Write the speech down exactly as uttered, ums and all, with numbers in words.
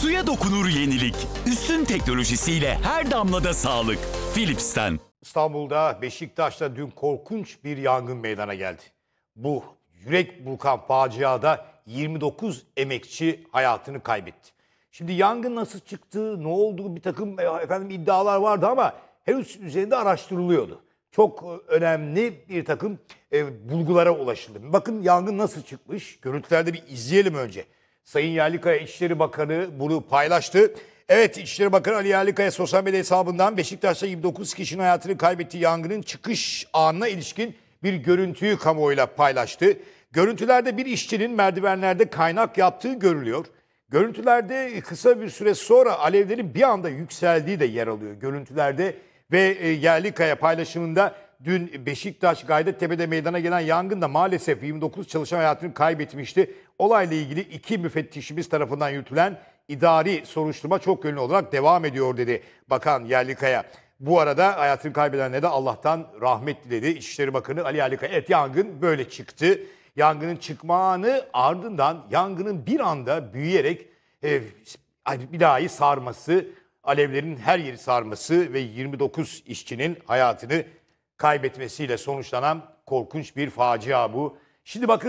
Suya dokunur yenilik. Üstün teknolojisiyle her damlada sağlık. Philips'ten. İstanbul'da, Beşiktaş'ta dün korkunç bir yangın meydana geldi. Bu Yürek Vulkan faciada yirmi dokuz emekçi hayatını kaybetti. Şimdi yangın nasıl çıktı, ne oldu, bir takım efendim iddialar vardı ama henüz üzerinde araştırılıyordu. Çok önemli bir takım e, bulgulara ulaşıldı. Bakın yangın nasıl çıkmış? Görüntülerde bir izleyelim önce. Sayın Yerlikaya İçişleri Bakanı bunu paylaştı. Evet, İçişleri Bakanı Ali Yerlikaya sosyal medya hesabından Beşiktaş'ta yirmi dokuz kişinin hayatını kaybettiği yangının çıkış anına ilişkin bir görüntüyü kamuoyuyla paylaştı. Görüntülerde bir işçinin merdivenlerde kaynak yaptığı görülüyor. Görüntülerde kısa bir süre sonra alevlerin bir anda yükseldiği de yer alıyor görüntülerde. Ve Yerlikaya paylaşımında dün Beşiktaş Gayrettepe'de meydana gelen yangında maalesef yirmi dokuz çalışan hayatını kaybetmişti. Olayla ilgili iki müfettişimiz tarafından yürütülen idari soruşturma çok yönlü olarak devam ediyor dedi Bakan Yerlikaya. Bu arada hayatını kaybedenlere de Allah'tan rahmet diledi İçişleri Bakanı Ali Yerlikaya. Evet, yangın böyle çıktı. Yangının çıkma anı, ardından yangının bir anda büyüyerek e, binayı sarması, alevlerin her yeri sarması ve yirmi dokuz işçinin hayatını kaybetmesiyle sonuçlanan korkunç bir facia bu. Şimdi bakın.